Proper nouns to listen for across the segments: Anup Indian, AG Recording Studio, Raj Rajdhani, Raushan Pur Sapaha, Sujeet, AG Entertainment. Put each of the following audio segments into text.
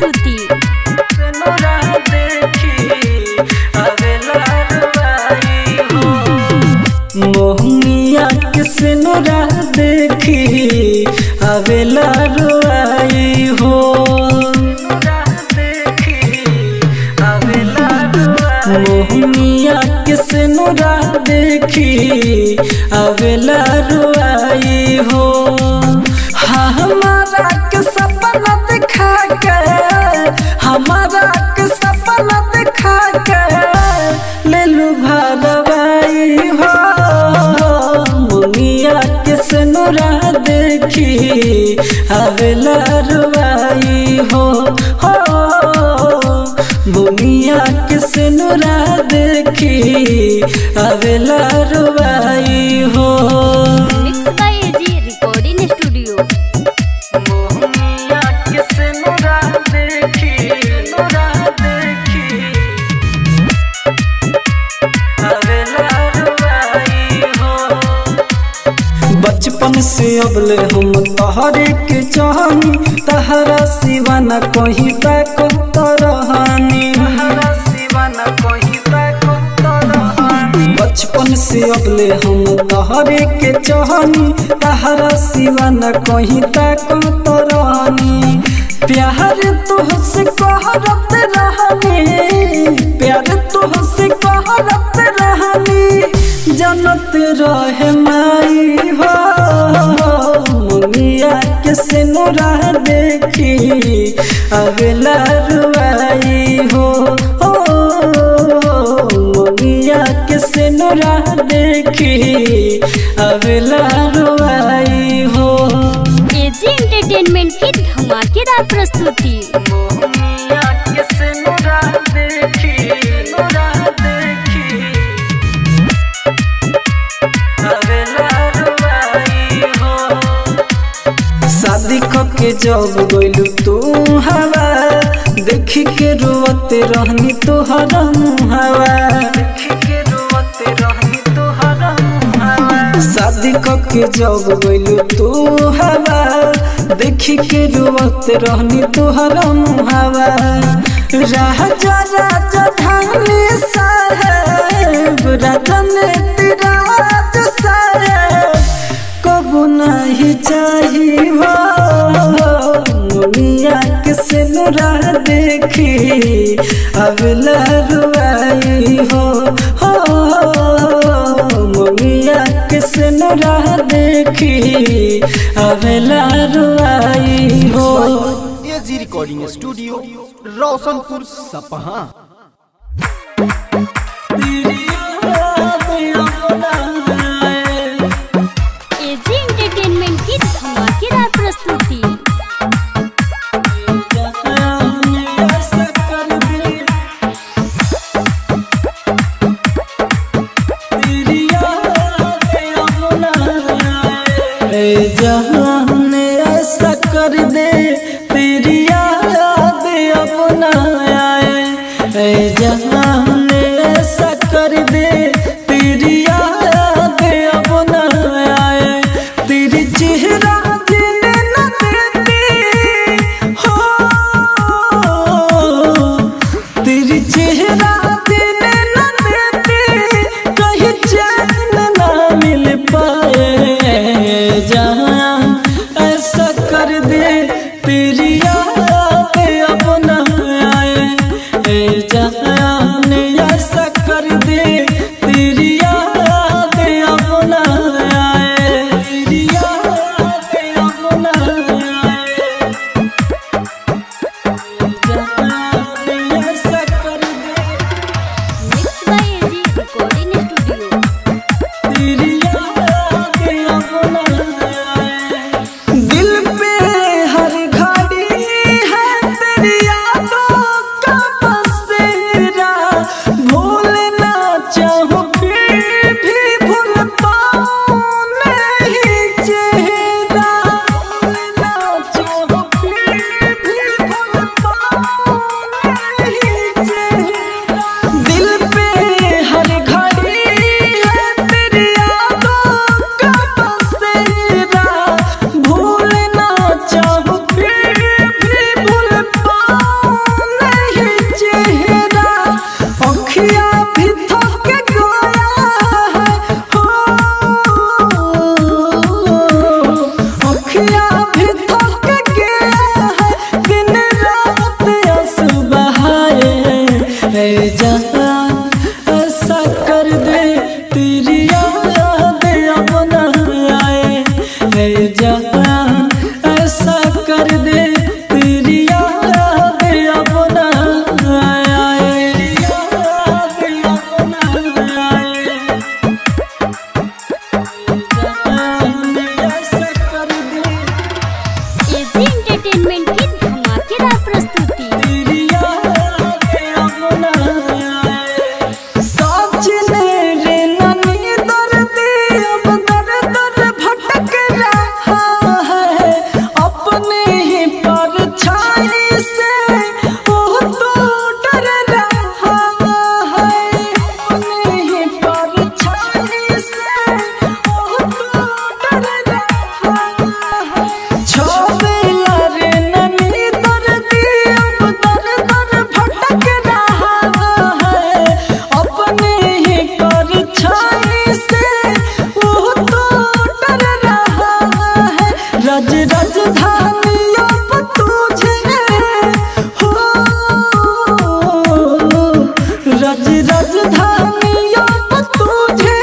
प्रस्तुति। मोहनिया किसे नो राह देखी अवेला रोई हो, मोहनिया किसे नो राह देखी अवेला रोई हो। हमारा के सपना दिखा के, हमारा के सपना दिखा के ले लू भागवाई हो। मुनिया किस नूरा देखी अवेला रुवाई हो। मुनिया किस नूरा देखी अवेला रुवाई हो। बचपन से अबले हम तहरे के चाहनी, तहरा सिवा न कोई ताको तरहानी। बचपन से अबले हम तहरे के चाहनी, तहरा सिवा न कोई ताको तरहानी। प्यार तुहसे कहरत रहनी, प्यार तुहसे कहरत रहनी, जनत रहे माई हो। मुनिया किसे नो राह देखी अवेला रुवाई हो। मुनिया किसे नो राह देखी अवेला रुवाई हो। एजी एंटरटेनमेंट की धमाकेदार प्रस्तुति। मुनिया किसे नो राह देखी के जब गोलू तू हवा देख के रोते रहनी तोहर मुहावा। शादी के जब गोलू तू हवा देख के रोते रहनी तोहर मुहावा। राजा राजधानी साहेब, राजनीति राज साहेब कबू नहीं चाहिए हो। मुनिया किसे नो राह देखी अवेला रुवाई हो। मुनिया किसे नो राह देखी अवेला रुवाई हो। एजी रिकॉर्डिंग स्टूडियो, रौशनपुर सपहा। एजी एंटरटेनमेंट की धमाकेदार प्रस्तुति। जहाने ऐसा कर दे तेरी याद अब ना आए। जहाने ऐसा कर दे तेरी याद अब ना आए। तेरी चेहरा जीने न देती हो, तेरी चेहरा जीने न देती, कहीं चैन ना मिल पाए। जहाँ ऐसा कर दे तेरी याद अब ना आए। जहाँ ने ऐसा कर दे तेरी याद अब ना आए। तेरी याद अब ना आए। जहाँ ने ऐसा कर दे mix by AG recording studio. तेरी याद अब ना आए। दिल पे हर घड़ी राज राजधानी अब तुझे हो, राज राजधानी अब तुझे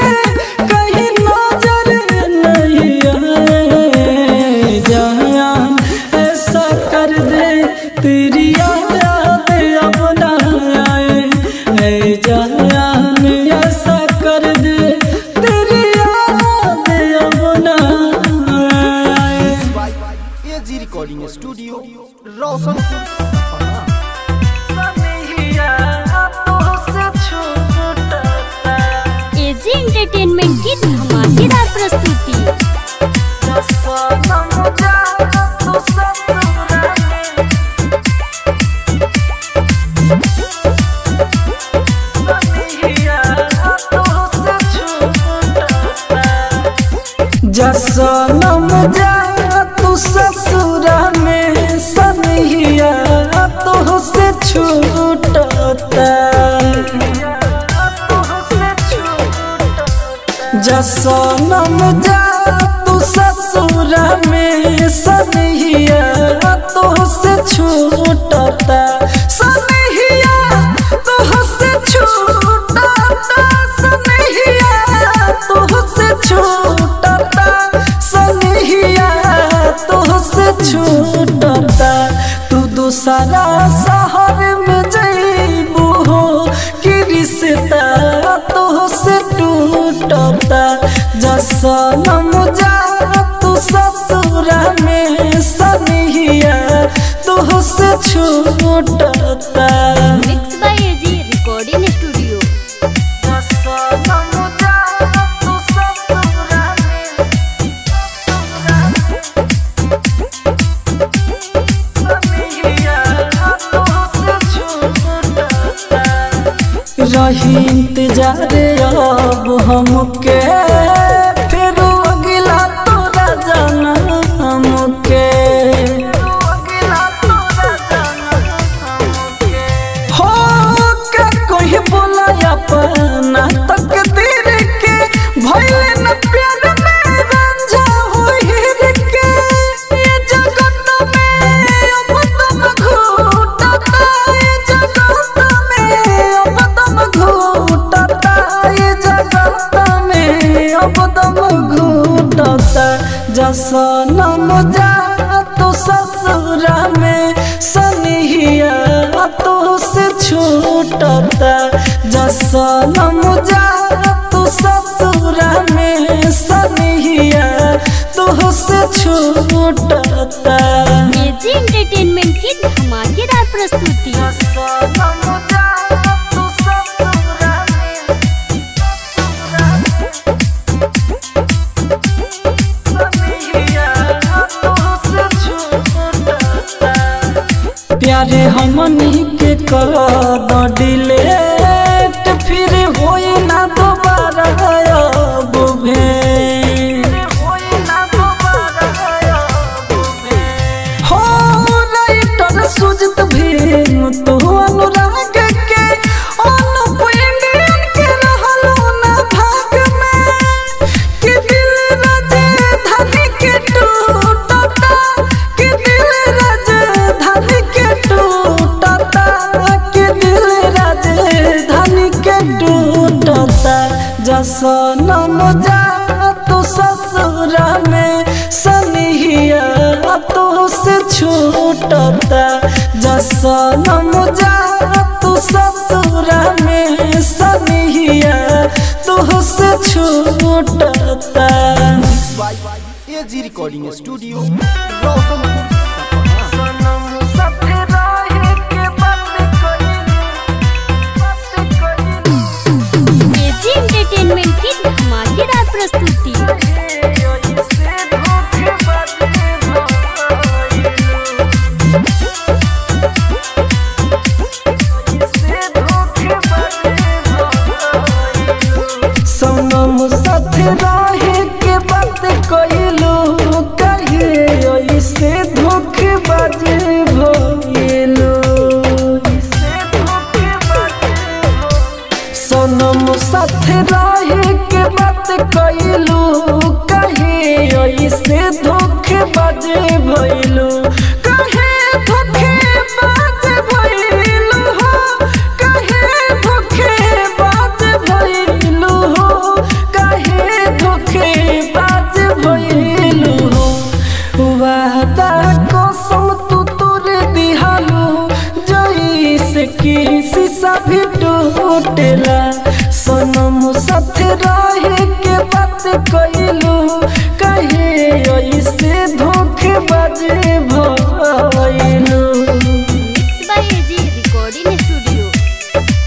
कहीं नजर नहीं आए। जहाँ ऐसा कर दे तेरी याद अब ना आए। ऐ जहाँ ऐसा कर दे तेरी याद अब ना AG Recording Studio, Raushan Pur Sapaha। AG Entertainment की धमाकेदार प्रस्तुति। जनम जा तू ससुरा में सनहिया तो से छूटता। जनम जा तू ससुरा में सनहिया तो से छूटता। छूटता तू दूसरा शहर में जइबू हो कि रिश्ता तो से टूटता। जनम जा तू ससुरा में सनहिया तो से छूटता। रही इंतजार अब हमके फिर अगला तोरा जाना हमके। हो का कोई बोला अपना तकदीर के भइले न प्यार में रंझा होइर के। ये जगत में अब तुम घूटता, ये जगत में अब घूटता, ये जगत में अब दम घूटता। जनम जा तू ससुरा में सनहिया तो से छूटता। जनम जा तू ससुरा में सनहिया तो से छूटता। AG Entertainment की धमाकेदार प्रस्तुति। प्यारे हमनी के करब डिलेट फिर होई ना दोबारा अब भेट। हो लाइटर सुजत भेनु तू अनुराग के जनम जा तू ससुरा में सनहिया तो से छूटता। जनम जा तू ससुरा में सनहिया तो से छूटता। AG Recording Studio। रहे के बात कइलू कहे ऐसे धोखेबाज भइलू। सनम साथ रहे के बात कइलू कहे ऐसे धोखेबाज भइलू। सनम साथ रहे के बात कइलू कहे ऐसे धोखेबाज भइलू। AG Recording Studio।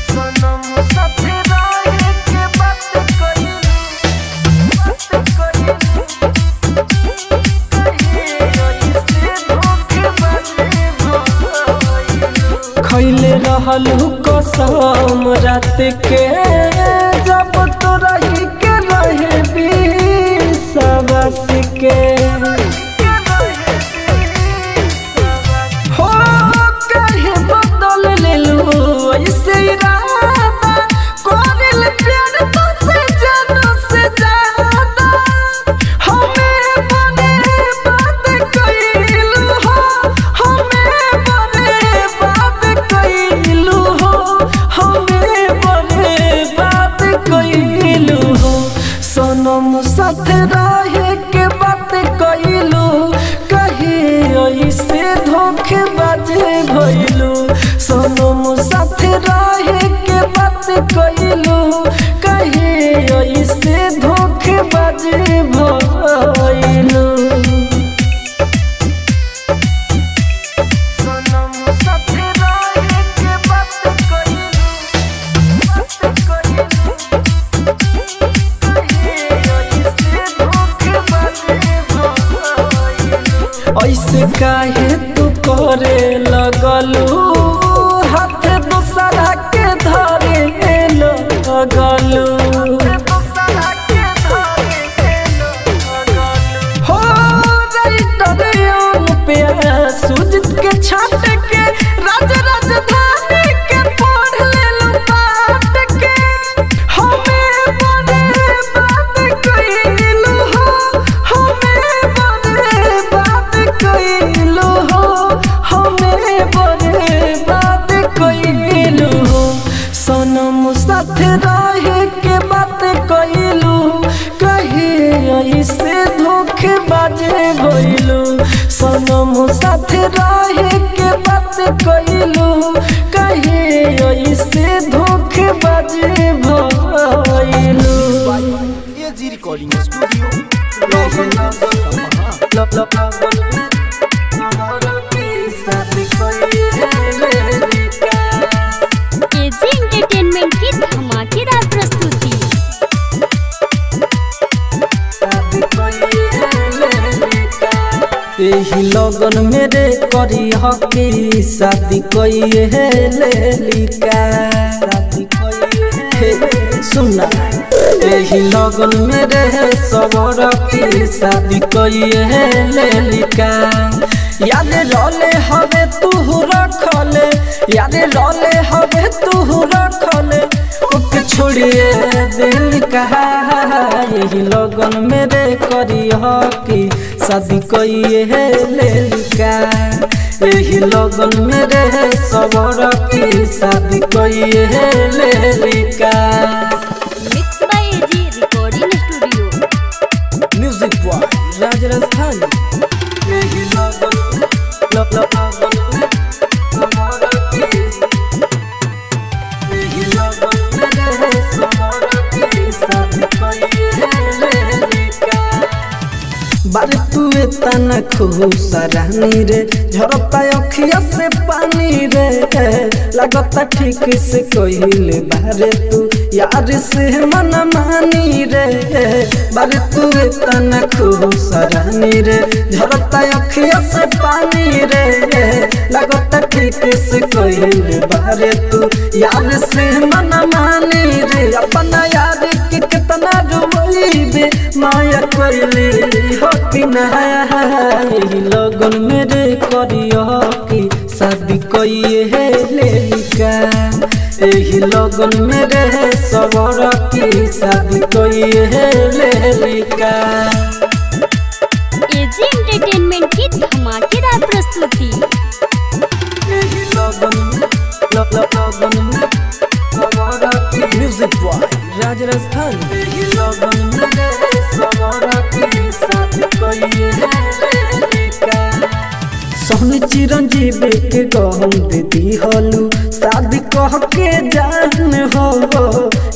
सनम साथ रहे के बात कइलू कहे ऐसे धोखेबाज भइलू। खइले रहलू कसम रात के जब तोरा ही के रहे विश्वास के हो कहे बदल लेलू ऐसे इरादा कोरिल प्यार तो से जानो से ज्यादा हमें बने बात कइलू हो हमें बने बात कइलू हो हमें बड़े बात कइलू। सनम साथ रहे के बात कइलू कहे ऐसे धोखेबाज भइलू। सनम साथ रहे के बात कइलू कहे ऐसे धोखेबाज भइलू। ऐसे काहे तू करे लगलू हाथ दूसरा के धरे लगलू हो राजधानी पे सूझ के छाट के राज राजधानी के पढ़ लेलू पाट के हमें बड़े बात कइलू हो हमें बड़े बात कइलू हो हमें बड़े बात कइलू हो। सनम साथ रहे के बात कइलू कहे ऐसे धोखेबाज भइलू। सनम साथ रहे के बात कइलू कहे ऐसे धोखेबाज भइलू। AG Recording Studio Raushan Pur Sapaha। एही लगन मेरे करी हकी शादी कइले लिका सुना एही लगन मेरे सबर की शादी कइले लिका। याद रले हवे तू रखले याद रले हवे तू रखले छोड़िए दिल कहा यही लगन मेरे करी हकी शादी कइले लिका। यही लगन मेरे सबर की शादी कइले लिका। Mix by AG Recording Studio। Music by Raj Rajdhani. यही लगन लप लप बार तू इतना खुश रहनी रे झरता अखिया से पानी रे लगता ठीक से कहिले बारे तू यार से मन मानी रे। बार तू इतना खुश रहनी रे झरता अखिया से पानी रे लगता ठीक से कहिले बारे तू यार से मन मानी रे। अपना यार के कितना डुबई बे माया कोयले होती नहाई लगन मेरे करिया की शादी कइए है लेलिका एही लगन मेरे सबर की शादी कइए है लेलिका। एजी एंटरटेनमेंट की धमाकेदार प्रस्तुति एही लगन सबर की म्यूजिक बॉय राज राजधानी एही लगन मेरे सबर की शादी कइए है सोहनी चिरंजीवी के गहम दे दी हलू शादी कह के जान हो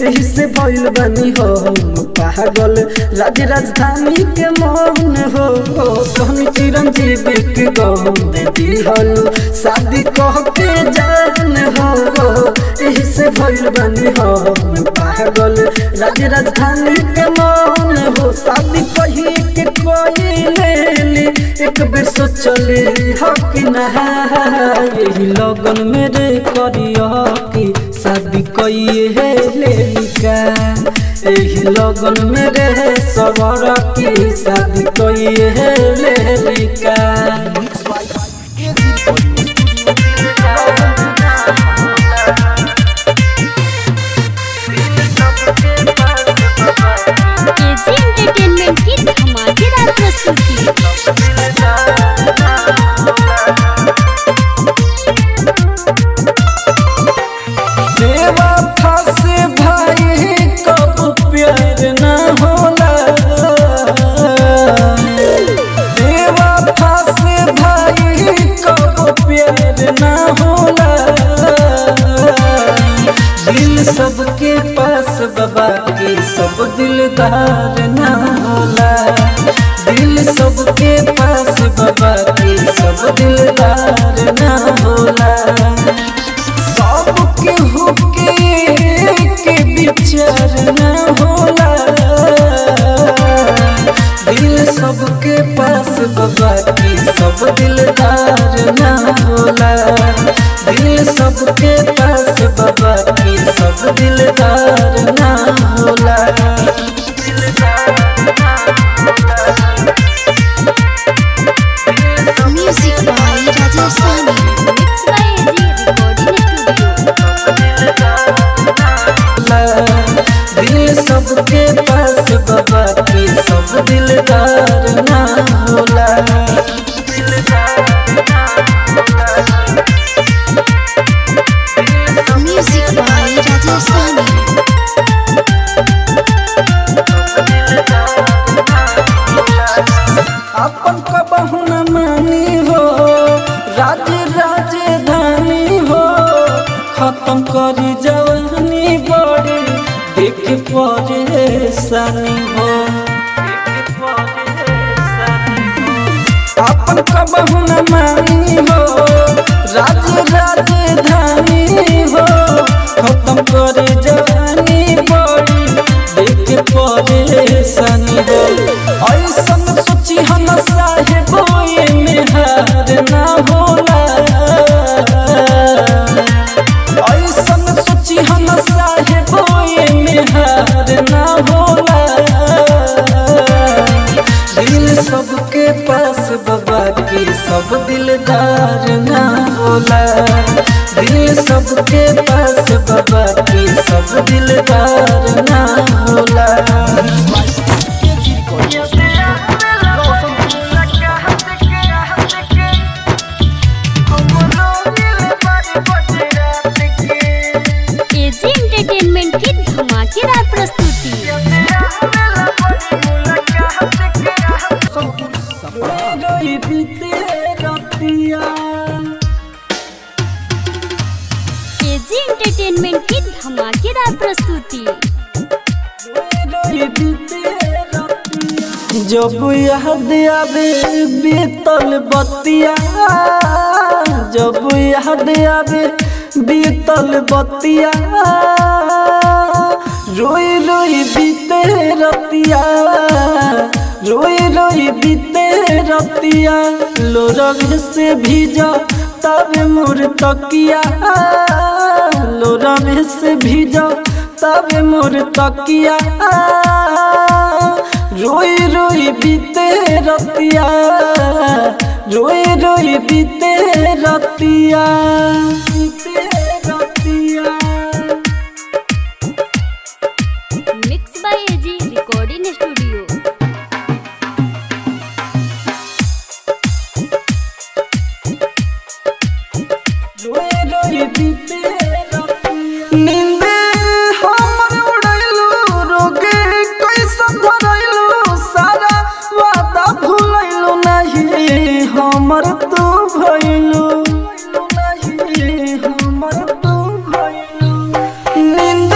एही से भइल बनी हो पागल राज राजधानी के मौन हो सोहनी चिरंजीवी के गहम दे दी हलू शादी कह के जान हो एही से भइल बनी हो पागल राज राजधानी के मौन हो शादी कही के कोई ले एक बेर सोचले हकी नहाई यही लगन मेरे करिया की शादी कइए है लेलिका यही लगन मेरे सबर की शादी कइए है लेलिका। सबके पास बाबा के सब दिलदार ना होला दिल सबके पास बाबा के सब दिलदार ना होला सबके हुके के विचार ना होला दिल सबके पास बाबा के सब दिलदार ना होला दिल सबके पास बाबा की सब दिलदार ना होला। Music by Raj Rajdhani mix by AG recording studio. दिल सबके पास बाबा की सब दिलदार ना होला अपन का बहुना मानी हो राज राजधानी हो खत्म करी जवानी बड़ी देख परेशानी हो अपन का बहुना मानी हो राज राजधानी हो खत्म करी जवानी बड़ी देख परेशानी हो ऐसा हम साहेब में हार ना होला ऐसा सोची हम साहेब में हार ना होला दिल सबके पास बाबा के सब दिलदार ना होला दिल सबके पास बाबा के सब दिलदार ना होला। एजी एंटरटेनमेंट की धमाकेदार प्रस्तुति जब याद आवे बीतल बतिया जब याद आवे बीतल बतिया रोई रोई बीते रतिया रोई रोई बीते रतिया लो रग से भीजा तब मोर तकिया लो रग से भीजा तब मोर तकिया रोई रोई बीते रतिया, रोई रोई बीते रतिया, बीते रतिया। Mix by AG recording studio. रोई रोई बीते रतिया। हमर तू भइलू, हमर तू भइलू, नींद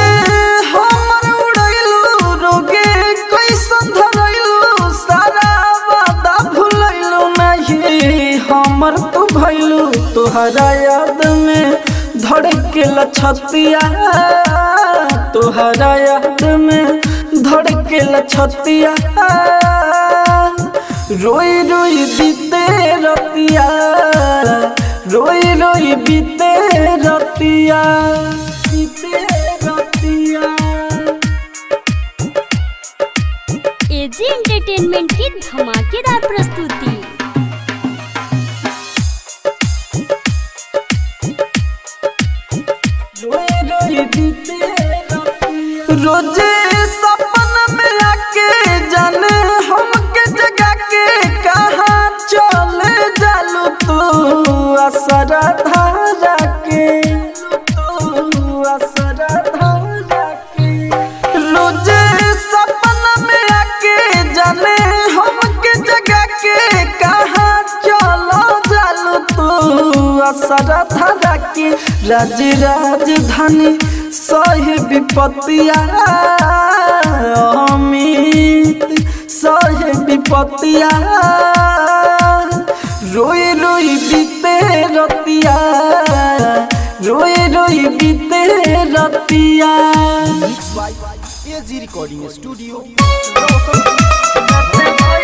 हमर उड़ैलू, रोगे कैसन धरैलू, सारा वादा भुलैलू नहीं, हमर तू भइलू। तोहरा याद में धड़केला छतिया, तोहरा याद में धड़केला छतिया, रोई रोई बीते रतिया, रोई रोई बीते रतिया, बीते रतिया। एजी एंटरटेनमेंट की धमाकेदार प्रस्तुति। रोई रोई बीते रतिया। रोजे सपन में आके जाने असरा धारा के, असरा धारा के, रोजे सपन में आके जाने हमके जगा के, कहाँ चलो जालू तू असरा धारा के। राज राजधानी सही विपत्तिया, अमित सही विपत्तिया, रोई रोई बीते रतिया, रोई रोई बीते रतिया। Mix by AG recording studio. Music by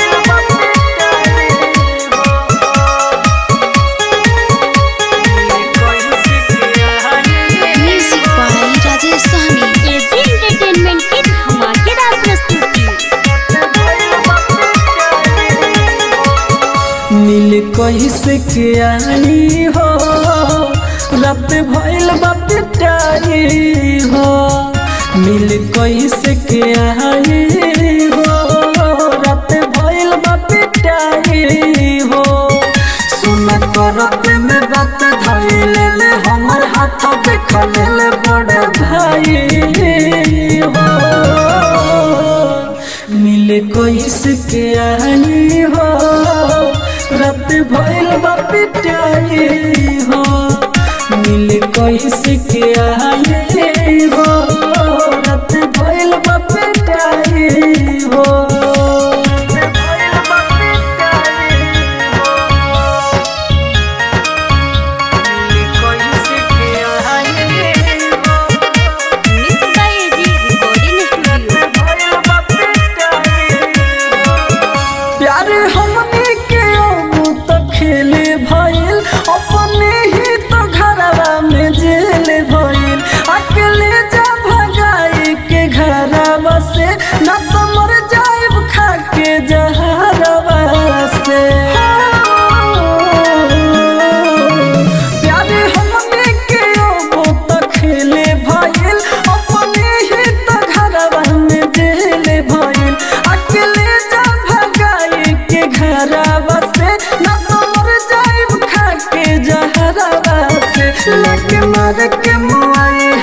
Raj Rajdhani. AG entertainment की धमाकेदार प्रस्तुति। मिल कैसे के आई हो, रात भइल बात टारी हो, मिल कैसे के आई हो, रात भइल बात टारी हो, सुन करत में बात धइले हमर हाथ देखले बड़ भाई हो, मिल कैसे के आई हो, रात भइल बात टारी हो, मिल कैसे के आई हो, रात भइल बात टारी हो।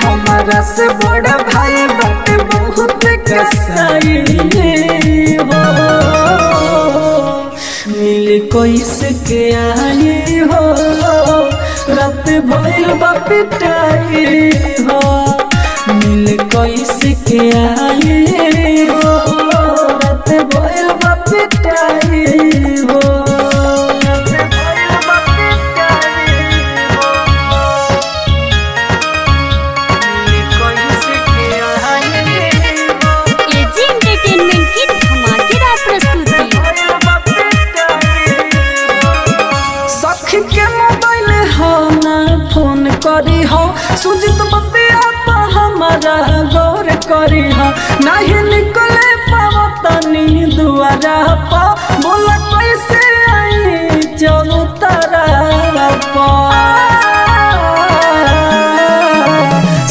हमारा से बड़ा भाई बट बहुत कसाई हो, मिल कैसे के आई हो, रात भइल बात टारी हो, मिल कैसे के आई हो, रात भइल बात टारी हो। सुजित बतिया तो हमारा गौर करी, नहीं निकले पावतनी दुआरा पा बोला कैसे आई चलू तारा पा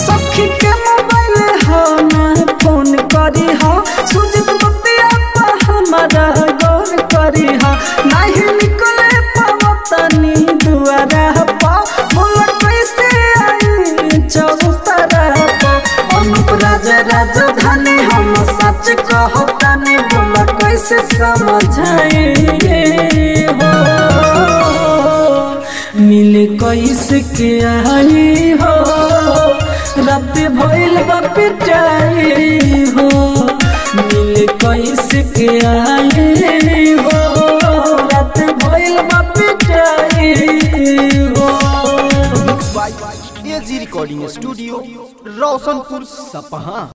सखी के मोबाइल हो ना फोन करी हो सुजित बतिया पा हमारा गौर करी हो नहीं निकले पावतनी दुआरा पा बोला कैसे आई चलू तारा पा अनुप राज राजधानी हम सच कहता ने बोला कैसे समझाए हो मिले कैसे के आई हो रब भइल बपिटाई हो मिले कैसे के आई हो रब भइल बपिटाई हो। AG Recording Studio रौशनपुर सपहा।